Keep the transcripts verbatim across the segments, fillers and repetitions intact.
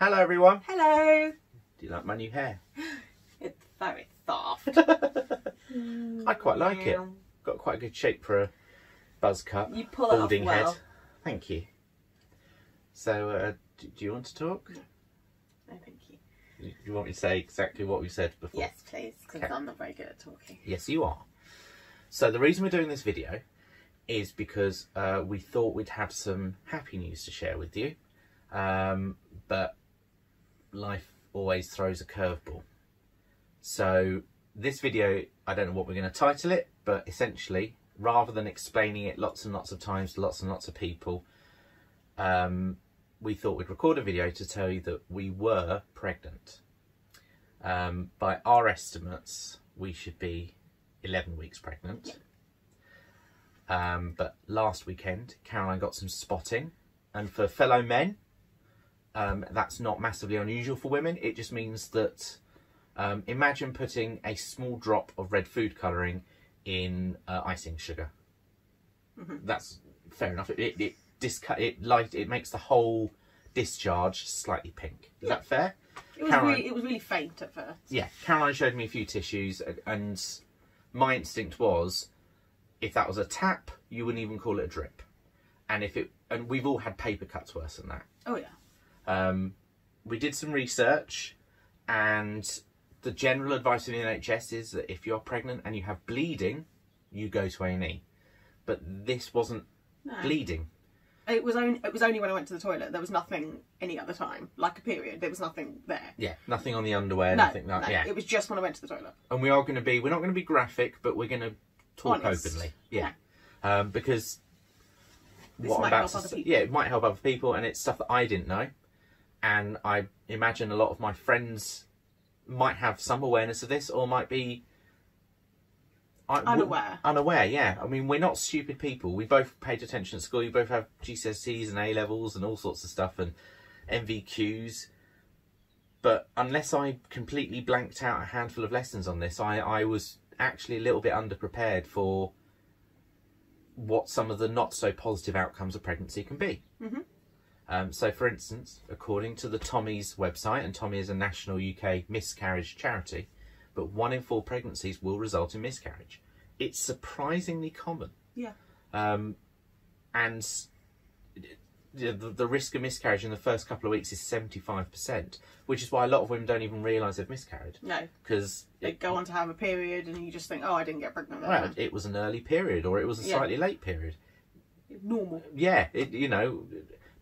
Hello everyone. Hello. Do you like my new hair? It's very soft. mm, I quite like yeah. it. Got quite a good shape for a buzz cut. You pull balding it off well. Head. Thank you. So, uh, do, do you want to talk? No, no thank you. Do you want me to say exactly what we said before? Yes, please, because okay. I'm not very good at talking. Yes, you are. So the reason we're doing this video is because uh, we thought we'd have some happy news to share with you, um, but life always throws a curveball. So this video, I don't know what we're going to title it, but essentially, rather than explaining it lots and lots of times to lots and lots of people, um, we thought we'd record a video to tell you that we were pregnant. Um, by our estimates, we should be eleven weeks pregnant. Yeah. Um, but last weekend, Caroline got some spotting. And for fellow men, um, that's not massively unusual for women. It just means that, um, imagine putting a small drop of red food colouring in uh, icing sugar. Mm-hmm. That's fair enough. It, it, it Discut it light. It makes the whole discharge slightly pink. Is yeah. that fair? It was, Caroline, really, it was really faint at first. Yeah, Caroline showed me a few tissues, and my instinct was, if that was a tap, you wouldn't even call it a drip. And if it, and we've all had paper cuts worse than that. Oh yeah. Um, we did some research, and the general advice in the N H S is that if you're pregnant and you have bleeding, you go to A and E. But this wasn't no. bleeding. It was only it was only when I went to the toilet. There was nothing any other time, like a period. There was nothing there. Yeah, nothing on the underwear. No, nothing like no, yeah. It was just when I went to the toilet. And we are going to be we're not going to be graphic, but we're going to talk Honest. openly. Yeah, yeah. Um, because this what might I'm about help to, other yeah, it might help other people, and it's stuff that I didn't know, and I imagine a lot of my friends might have some awareness of this, or might be. I, unaware unaware yeah. I mean, we're not stupid people. We both paid attention at school. You both have G C S Es and A levels and all sorts of stuff, and N V Qs, but unless I completely blanked out a handful of lessons on this, I, I was actually a little bit underprepared for what some of the not so positive outcomes of pregnancy can be. Mm-hmm. Um, so for instance, according to the Tommy's website, and Tommy is a national U K miscarriage charity, but one in four pregnancies will result in miscarriage. It's surprisingly common. Yeah. Um, and the, the risk of miscarriage in the first couple of weeks is seventy-five percent, which is why a lot of women don't even realise they've miscarried. No. Because they it, go on to have a period and you just think, oh, I didn't get pregnant. Well, it was an early period, or it was a yeah. slightly late period. Normal. Yeah. It, you know,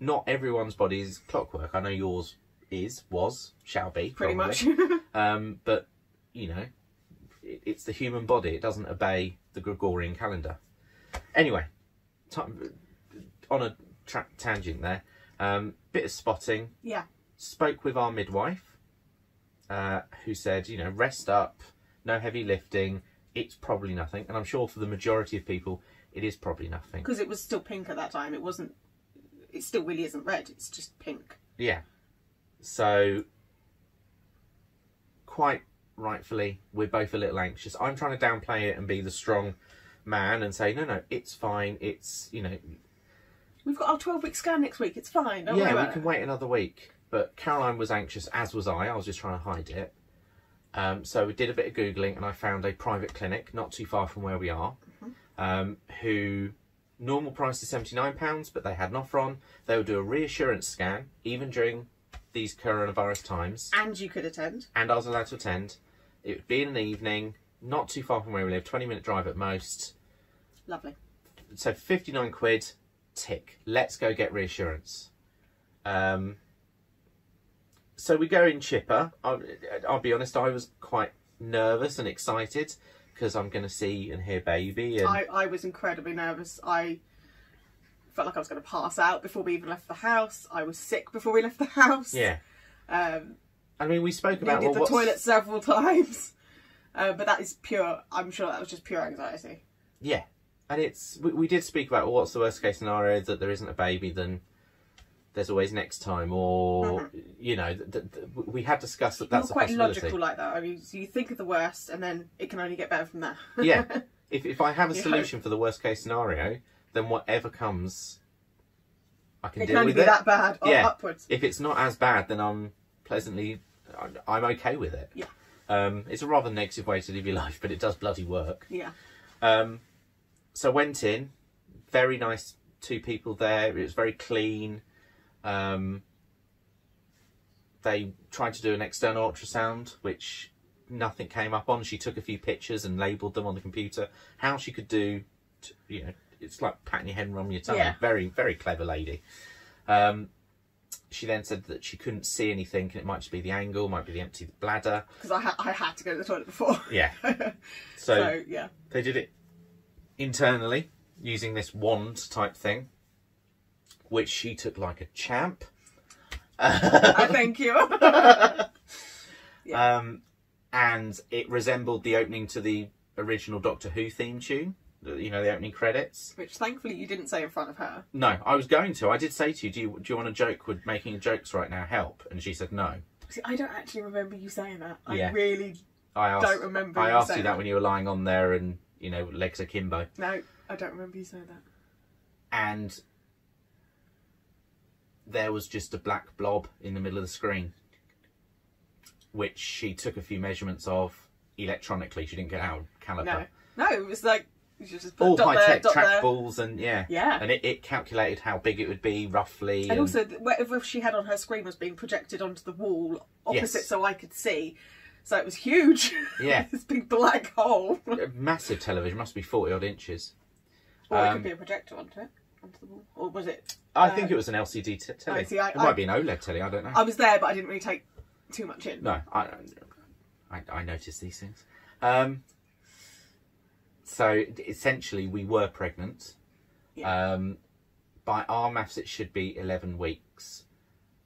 not everyone's body is clockwork. I know yours is, was, shall be. Pretty probably. much. um, but... You know, it's the human body. It doesn't obey the Gregorian calendar. Anyway, on a tra tangent there, um, bit of spotting. Yeah. Spoke with our midwife, uh, who said, you know, rest up, no heavy lifting. It's probably nothing. And I'm sure for the majority of people, it is probably nothing. Because it was still pink at that time. It wasn't, it still really isn't red. It's just pink. Yeah. So, quite... rightfully, we're both a little anxious. I'm trying to downplay it and be the strong man and say, no, no, it's fine. It's, you know... We've got our twelve-week scan next week. It's fine. Don't yeah, we can it. wait another week. But Caroline was anxious, as was I. I was just trying to hide it. Um, so we did a bit of Googling, and I found a private clinic not too far from where we are, mm-hmm. um, who... Normal price is seventy-nine pounds, but they had an offer on. They would do a reassurance scan, even during... these coronavirus times. And you could attend. And I was allowed to attend. It would be in an evening, not too far from where we live, twenty minute drive at most. Lovely. So fifty-nine quid, tick. Let's go get reassurance. Um, so we go in chipper. I'll, I'll be honest, I was quite nervous and excited because I'm going to see and hear baby. And I, I was incredibly nervous. I... felt like I was going to pass out before we even left the house. I was sick before we left the house. Yeah. Um, I mean, we spoke about... Needed well, the toilet several times. Uh, but that is pure... I'm sure that was just pure anxiety. Yeah. And it's... We, we did speak about, well, what's the worst case scenario? That there isn't a baby, then there's always next time. Or, mm-hmm. you know, th th th we had discussed that that's You're a quite possibility. Logical like that. I mean, so you think of the worst and then it can only get better from there. Yeah. If, if I have a you solution hope. for the worst case scenario... then whatever comes I can it deal can with be it. That bad or yeah. upwards. If it's not as bad, then I'm pleasantly, I'm okay with it. Yeah. Um, it's a rather negative way to live your life, but it does bloody work. Yeah. Um, so went in, very nice two people there. It was very clean. Um, they tried to do an external ultrasound, which nothing came up on. She took a few pictures and labelled them on the computer. How she could do, you know, it's like patting your head and rubbing your tummy. Yeah. Very, very clever lady. Um, she then said that she couldn't see anything, and it might just be the angle, might be the empty bladder. Because I, ha I had to go to the toilet before. Yeah. So, so, yeah. They did it internally using this wand type thing, which she took like a champ. I thank you. Yeah. Um, and it resembled the opening to the original Doctor Who theme tune. You know, the opening credits. Which, thankfully, you didn't say in front of her. No, I was going to. I did say to you, do you, do you want a joke? Would making jokes right now help? And she said no. See, I don't actually remember you saying that. I yeah. really I asked, don't remember I you asked saying you that, that when you were lying on there and, you know, legs akimbo. No, I don't remember you saying that. And there was just a black blob in the middle of the screen, which she took a few measurements of electronically. She didn't get out caliper. No, no, it was like... Just all high-tech trackballs and yeah, yeah, and it, it calculated how big it would be roughly, and, and... also whatever she had on her screen was being projected onto the wall opposite, yes. So I could see, so it was huge. Yeah, this big black hole, massive television, must be forty odd inches. Or um, it could be a projector onto it, onto the wall, or was it? I uh, think it was an L C D t telly. See, I, it I, might be an OLED telly. I don't know. I was there, but I didn't really take too much in. No, I I, I noticed these things. Um, So essentially, we were pregnant. Yeah. Um, by our maths, it should be eleven weeks.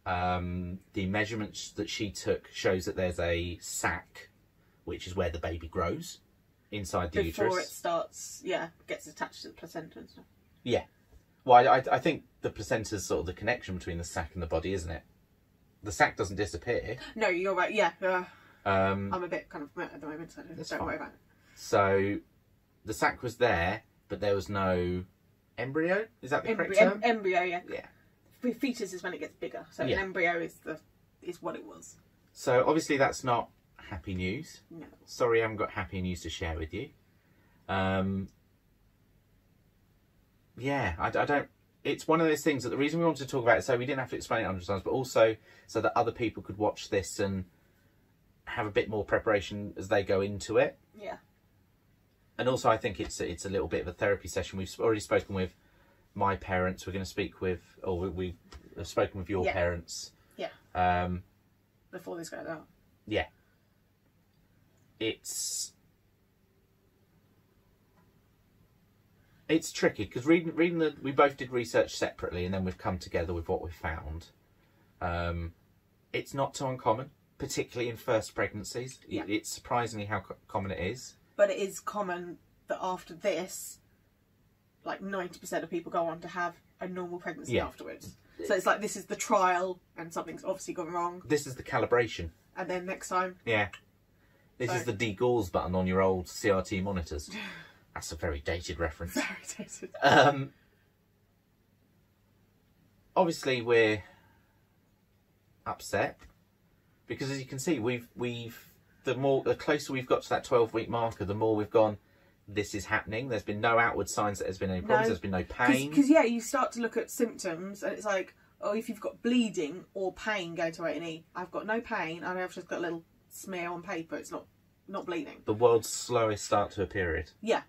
Um, the measurements that she took shows that there's a sac, which is where the baby grows inside the Before uterus. Before it starts, yeah, gets attached to the placenta and stuff. Yeah. Well, I, I think the placenta is sort of the connection between the sac and the body, isn't it? The sac doesn't disappear. No, you're right. Yeah. Uh, um, I'm a bit kind of at the moment, so don't fine. worry about it. So... the sac was there, but there was no embryo. Is that the Embry correct term? Em embryo, yeah. Yeah. The fetus is when it gets bigger, so yeah. An embryo is the is what it was. So obviously that's not happy news. No. Sorry, I haven't got happy news to share with you. Um. Yeah, I, I don't. It's one of those things that the reason we wanted to talk about it, so we didn't have to explain it a hundred times, but also so that other people could watch this and have a bit more preparation as they go into it. Yeah. And also, I think it's it's a little bit of a therapy session. We've already spoken with my parents. We're going to speak with, or we, we have spoken with your yeah. parents. Yeah. Um, Before this goes out. Yeah. It's it's tricky because reading reading the we both did research separately, and then we've come together with what we found. Um, it's not too uncommon, particularly in first pregnancies. Yeah. It, it's surprisingly how co common it is. But it is common that after this, like ninety percent of people go on to have a normal pregnancy yeah. afterwards. So it's like, this is the trial and something's obviously gone wrong. This is the calibration. And then next time. Yeah. This so. is the degauze button on your old C R T monitors. That's a very dated reference. Very dated. Um, obviously, we're upset because, as you can see, we've... we've The more the closer we've got to that twelve week marker, the more we've gone, this is happening. There's been no outward signs that there's been any problems. No, there's been no pain. Because, yeah, you start to look at symptoms and it's like, oh, if you've got bleeding or pain, go to A and E. I've got no pain. I know I've just got a little smear on paper. It's not, not bleeding. The world's slowest start to a period. Yeah.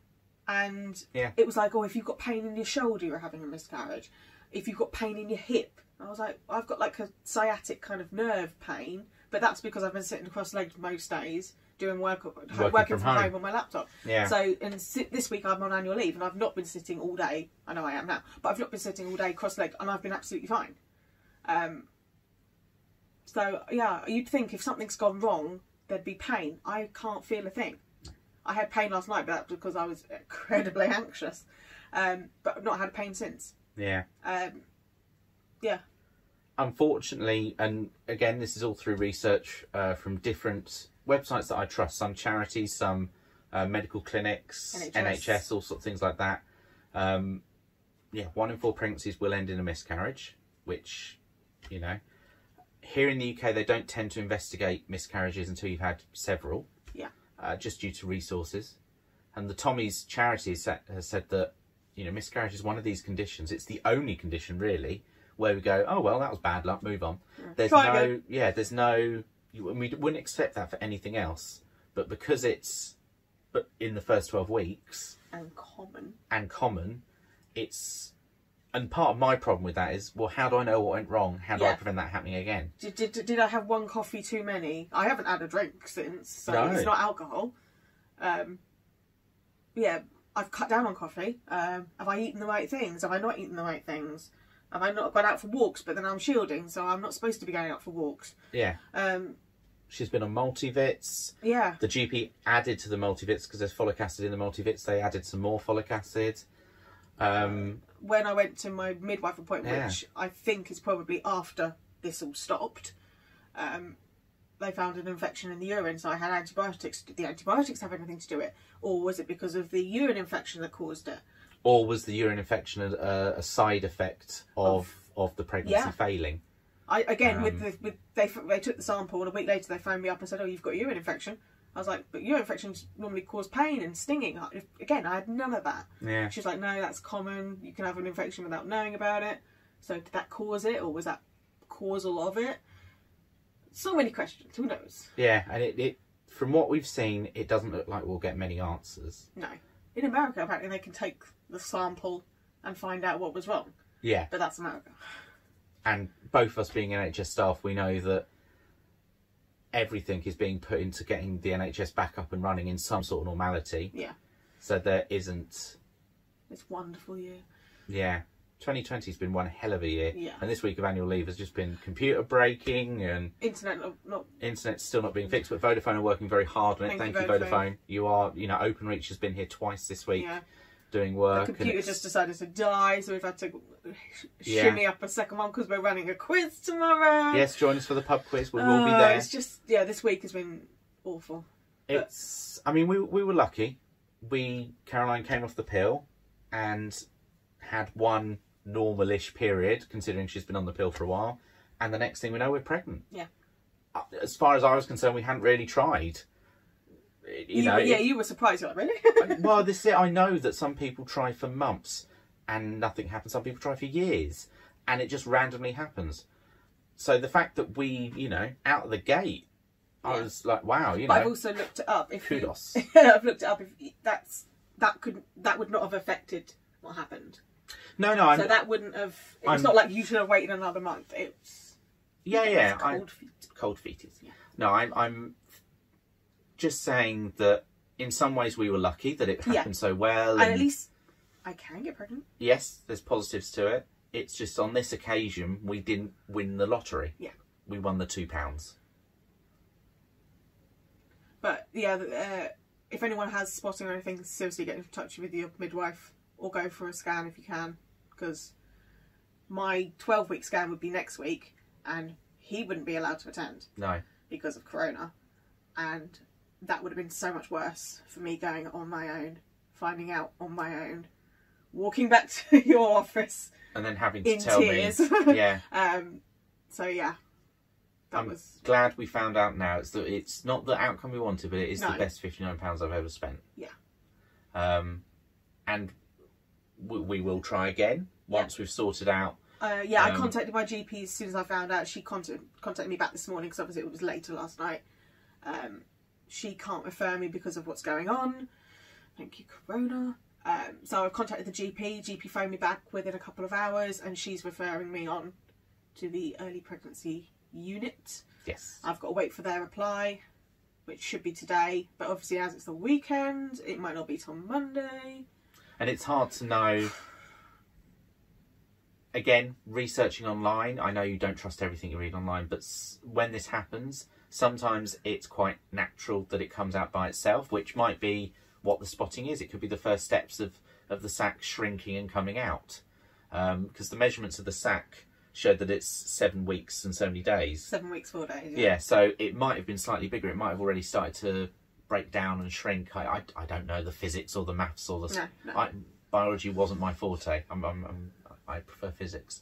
And yeah. it was like, oh, if you've got pain in your shoulder, you're having a miscarriage. If you've got pain in your hip. I was like, I've got like a sciatic kind of nerve pain. But that's because I've been sitting cross-legged most days doing work, working, working from, from home. home on my laptop. Yeah. So, and sit, this week I'm on annual leave and I've not been sitting all day. I know I am now, but I've not been sitting all day cross-legged and I've been absolutely fine. Um, so, yeah, you'd think if something's gone wrong, there'd be pain. I can't feel a thing. I had pain last night, but that's because I was incredibly anxious. Um, but I've not had pain since. Yeah. Um, yeah. Unfortunately, and again, this is all through research uh, from different websites that I trust, some charities, some uh, medical clinics, N H S. N H S, all sorts of things like that. Um, yeah, one in four pregnancies will end in a miscarriage, which, you know, here in the U K, they don't tend to investigate miscarriages until you've had several. Yeah. Uh, just due to resources. And the Tommy's charity has said that, you know, miscarriage is one of these conditions. It's the only condition, really, where we go, oh, well, that was bad luck, move on. Yeah. There's Try no, again. yeah, there's no, you, and we wouldn't accept that for anything else. But because it's but in the first twelve weeks. And common. And common, it's, and part of my problem with that is, well, how do I know what went wrong? How do yeah. I prevent that happening again? Did, did, did I have one coffee too many? I haven't had a drink since, so no. It's not alcohol. Um, yeah, I've cut down on coffee. Um, have I eaten the right things? Have I not eaten the right things? Have I not gone out for walks, but then I'm shielding, so I'm not supposed to be going out for walks. Yeah. Um, She's been on multivits. Yeah. The G P added to the multivits because there's folic acid in the multivits. They added some more folic acid. Um, when I went to my midwife appointment, yeah. which I think is probably after this all stopped, um, they found an infection in the urine, so I had antibiotics. Did the antibiotics have anything to do with it? Or was it because of the urine infection that caused it? Or was the urine infection a, a side effect of, of, of the pregnancy yeah. failing? I Again, um, with the, with they, they took the sample and a week later they phoned me up and said, oh, you've got a urine infection. I was like, but urine infections normally cause pain and stinging. Again, I had none of that. Yeah. She was like, no, that's common. You can have an infection without knowing about it. So did that cause it, or was that causal of it? So many questions. Who knows? Yeah, and it, it from what we've seen, it doesn't look like we'll get many answers. No. In America, apparently, they can take the sample and find out what was wrong. Yeah. But that's America. And both of us being N H S staff, we know that everything is being put into getting the N H S back up and running in some sort of normality. Yeah. So there isn't... It's a wonderful year. Yeah. twenty twenty has been one hell of a year. Yeah. And this week of annual leave has just been computer breaking and... Internet not... not Internet's still not being fixed, but Vodafone are working very hard on it. Thank, Thank you, Vodafone. Vodafone. You are, you know, Openreach has been here twice this week. Yeah. Doing work. The computer just decided to die, so we've had to yeah. shimmy up a second one because we're running a quiz tomorrow. Yes, join us for the pub quiz. We'll uh, all be there. It's just, yeah, this week has been awful. It's, but... I mean, we we were lucky. We Caroline came off the pill and had one normalish period, considering she's been on the pill for a while. And the next thing we know, we're pregnant. Yeah. As far as I was concerned, we hadn't really tried. You know, yeah, it, you were surprised, like, really? Well, this is it. I know that some people try for months and nothing happens. Some people try for years and it just randomly happens. So the fact that we, you know, out of the gate, yeah. I was like, wow, you but know. I've also looked it up. If kudos. You, I've looked it up. If you, that's that could that would not have affected what happened. No, no. I'm, so that wouldn't have. It's I'm, not like you should have waited another month. It's yeah, yeah. It's cold feet. Cold feet. Yeah. No, I'm. I'm just saying that in some ways we were lucky that it happened yeah. so well. And, and at least I can get pregnant. Yes, there's positives to it. It's just on this occasion, we didn't win the lottery. Yeah. We won the two pounds. But yeah, uh, if anyone has spotting or anything, seriously get in touch with your midwife or go for a scan if you can. Because my twelve week scan would be next week and he wouldn't be allowed to attend. No. Because of Corona. And... that would have been so much worse for me going on my own, finding out on my own, walking back to your office and then having to in tell tears. me. Yeah. um. So yeah, that I'm was glad we found out now. It's the it's not the outcome we wanted, but it is no. the best fifty-nine pounds I've ever spent. Yeah. Um, and we, we will try again once yeah. we've sorted out. Uh, yeah, um, I contacted my G P as soon as I found out. She contacted contacted me back this morning because obviously it was later last night. Um. She can't refer me because of what's going on. Thank you, Corona. Um, so I've contacted the G P. G P phoned me back within a couple of hours and she's referring me on to the early pregnancy unit. Yes. I've got to wait for their reply, which should be today. But obviously, as it's the weekend, it might not be till Monday. And it's hard to know. Again, researching online. I know you don't trust everything you read online, but when this happens... sometimes it's quite natural that it comes out by itself, which might be what the spotting is. It could be the first steps of, of the sac shrinking and coming out. Um, because the measurements of the sac showed that it's seven weeks and so many days. Seven weeks, four days. Yeah, yeah, so it might have been slightly bigger. It might have already started to break down and shrink. I, I, I don't know the physics or the maths or the... No, no. I, biology wasn't my forte. I'm, I'm, I'm, I prefer physics.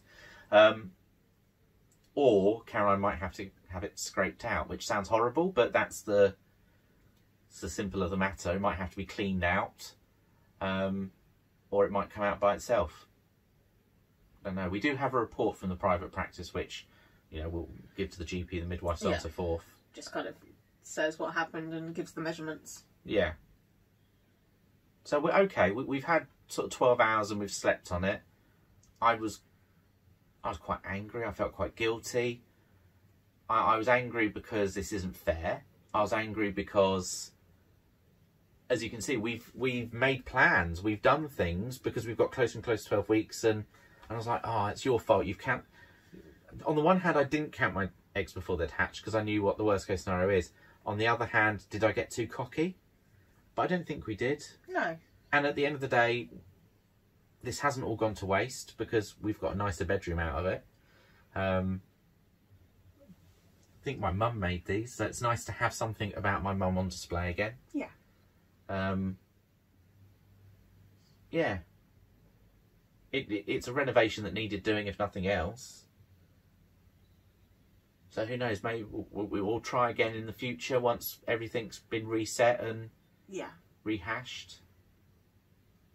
Um, or Caroline might have to have it scraped out, which sounds horrible, but that's the, it's the simple of the matter. It might have to be cleaned out, um, or it might come out by itself. I don't know. We do have a report from the private practice, which, you know, we'll give to the G P, the midwife, so on and so forth. Just kind of says what happened and gives the measurements. Yeah. So we're okay. We, we've had sort of twelve hours and we've slept on it. I was, I was quite angry. I felt quite guilty. I, I was angry because this isn't fair. I was angry because, as you can see, we've we've made plans. We've done things because we've got close and close to twelve weeks, and. And I was like, oh, it's your fault. You've count. On the one hand, I didn't count my eggs before they'd hatched because I knew what the worst case scenario is. On the other hand, did I get too cocky? But I don't think we did. No. And at the end of the day, this hasn't all gone to waste because we've got a nicer bedroom out of it. Um, I think my mum made these, so it's nice to have something about my mum on display again. Yeah. Um, yeah. It, it, it's a renovation that needed doing, if nothing else. So who knows? Maybe we'll, we'll try again in the future once everything's been reset and yeah, rehashed.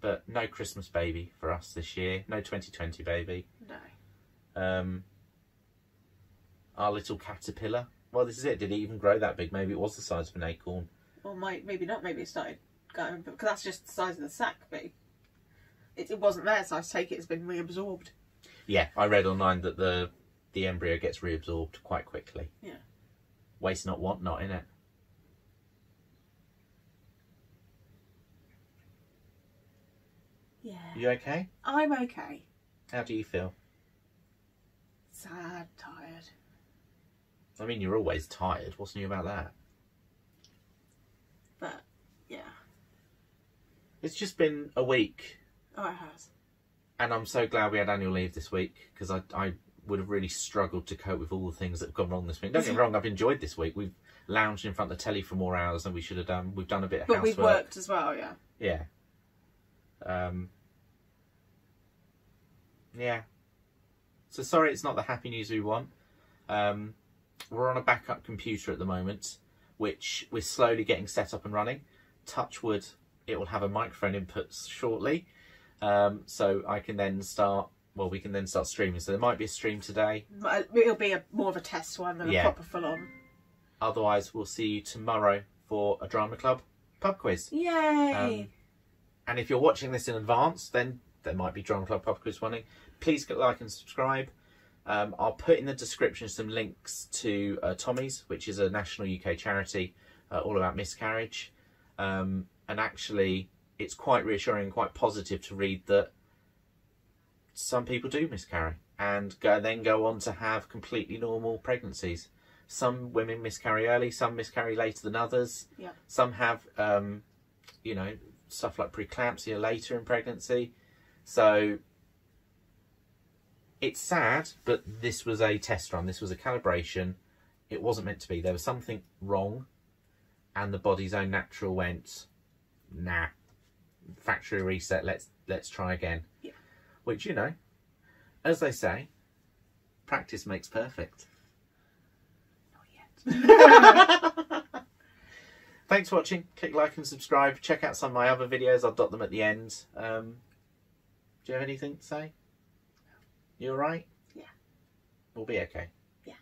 But no Christmas baby for us this year. No twenty twenty baby. No. Um, our little caterpillar. Well, this is it. Did it even grow that big? Maybe it was the size of an acorn. Well, might maybe not. Maybe it started going, because that's just the size of the sack, bee. It, it wasn't there, so I take it it's been reabsorbed. Yeah, I read online that the the embryo gets reabsorbed quite quickly. Yeah. Waste not, want not, innit? Yeah. You okay? I'm okay. How do you feel? Sad, tired. I mean, you're always tired. What's new about that? But, yeah. It's just been a week. Oh, it has. And I'm so glad we had annual leave this week, because I, I would have really struggled to cope with all the things that have gone wrong this week. Don't get me wrong, I've enjoyed this week. We've lounged in front of the telly for more hours than we should have done. We've done a bit of but housework. But we've worked as well, yeah. Yeah. Um, yeah. So sorry it's not the happy news we want. Um, we're on a backup computer at the moment, which we're slowly getting set up and running. Touch wood, it will have a microphone input shortly. Um, so I can then start, well, we can then start streaming. So there might be a stream today. It'll be a, more of a test one than yeah. a proper full on. Otherwise, we'll see you tomorrow for a Drama Club pub quiz. Yay! Um, and if you're watching this in advance, then there might be Drama Club pub quiz running. Please click like and subscribe. Um, I'll put in the description some links to uh, Tommy's, which is a national U K charity uh, all about miscarriage. Um, and actually... it's quite reassuring and quite positive to read that some people do miscarry and go, then go on to have completely normal pregnancies. Some women miscarry early, some miscarry later than others. Yeah. Some have, um, you know, stuff like preeclampsia later in pregnancy. So it's sad, but this was a test run. This was a calibration. It wasn't meant to be. There was something wrong and the body's own natural went, nah. Factory reset, let's let's try again. Yeah. Which, you know, as they say, practice makes perfect. Not yet. Thanks for watching. Click like and subscribe. Check out some of my other videos. I'll dot them at the end. Um, do you have anything to say? You all right? Yeah. We'll be okay. Yeah.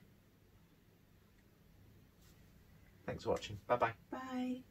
Thanks for watching. Bye-bye. Bye. -bye. Bye.